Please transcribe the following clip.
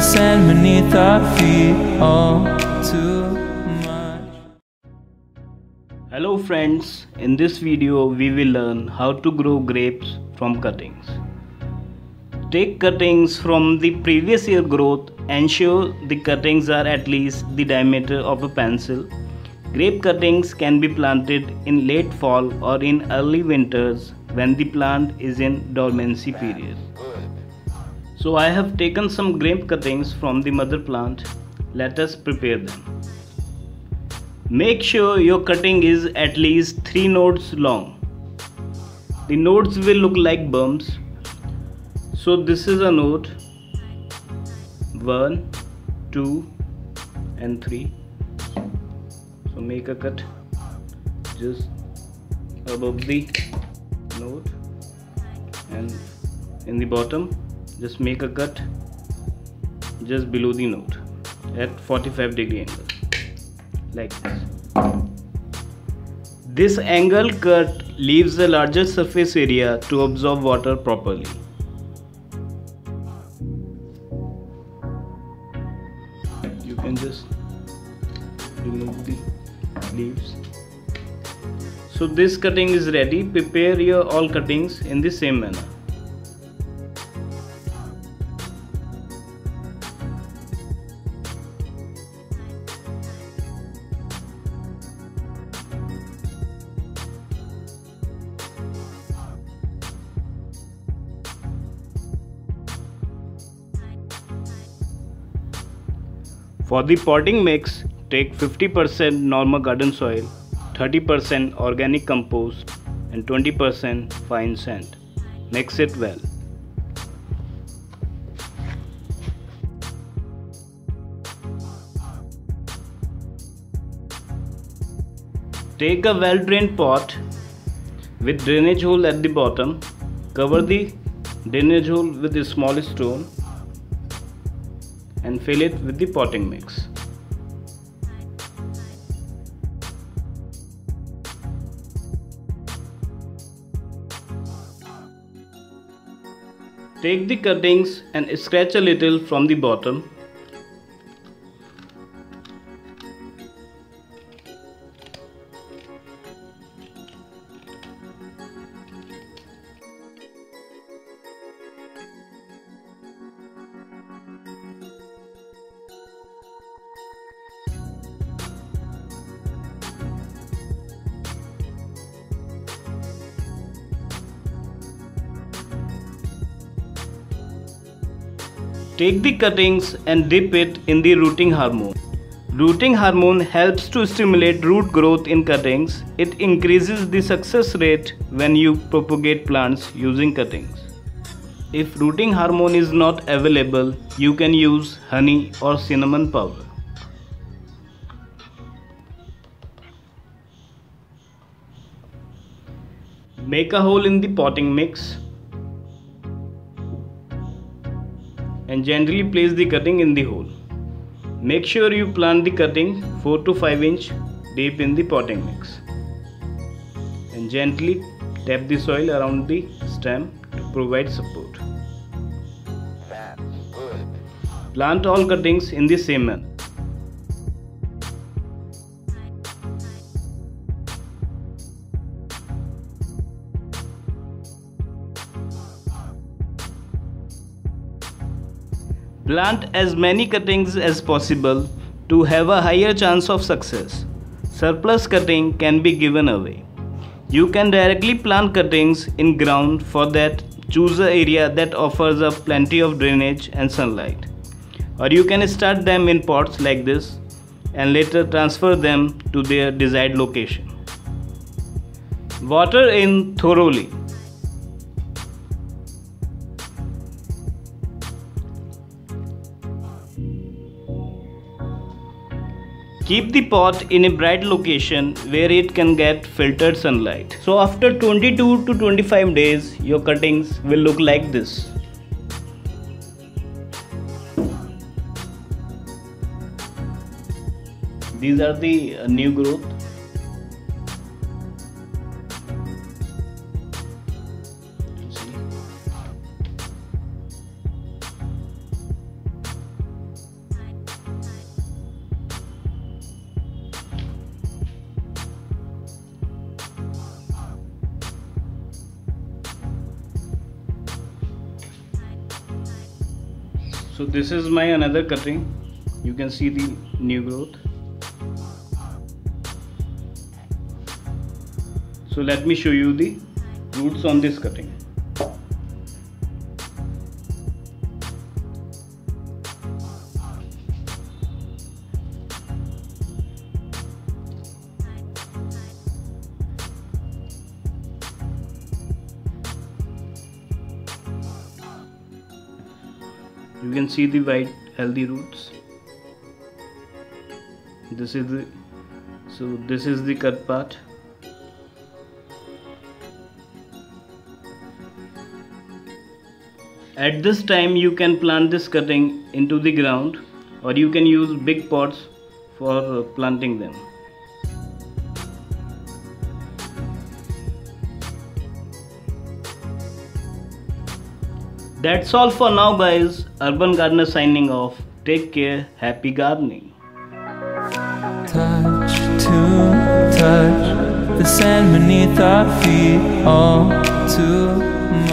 the sand beneath our feet all too much. Hello friends, in this video we will learn how to grow grapes from cuttings. Take cuttings from the previous year growth. Ensure the cuttings are at least the diameter of a pencil. Grape cuttings can be planted in late fall or in early winters when the plant is in dormancy period. So I have taken some grape cuttings from the mother plant. Let us prepare them. Make sure your cutting is at least 3 nodes long. The nodes will look like bumps. So this is a node, 1, 2 and 3. So make a cut just above the node and in the bottom just make a cut just below the node at 45-degree angle like this. This angle cut leaves a larger surface area to absorb water properly. You can just remove the leaves. So this cutting is ready. Prepare your all cuttings in the same manner. For the potting mix, take 50% normal garden soil, 30% organic compost and 20% fine sand. Mix it well. Take a well-drained pot with drainage hole at the bottom. Cover the drainage hole with a small stone and fill it with the potting mix. Take the cuttings and scratch a little from the bottom. Take the cuttings and dip it in the rooting hormone. Rooting hormone helps to stimulate root growth in cuttings. It increases the success rate when you propagate plants using cuttings. If rooting hormone is not available, you can use honey or cinnamon powder. Make a hole in the potting mix and gently place the cutting in the hole. Make sure you plant the cutting 4 to 5 inch deep in the potting mix and gently tap the soil around the stem to provide support. Plant all cuttings in the same manner. Plant as many cuttings as possible to have a higher chance of success. Surplus cutting can be given away. You can directly plant cuttings in ground. For that, choose an area that offers up plenty of drainage and sunlight. Or you can start them in pots like this and later transfer them to their desired location. Water in thoroughly. Keep the pot in a bright location where it can get filtered sunlight. So after 22 to 25 days, your cuttings will look like this. These are the new growth. So this is my another cutting. You can see the new growth. So let me show you the roots on this cutting. You can see the white healthy roots. This is the cut part. At this time you can plant this cutting into the ground, or you can use big pots for planting them. That's all for now, guys. Urban Gardener signing off. Take care. Happy gardening. Touch to touch the sand beneath our feet, all too much.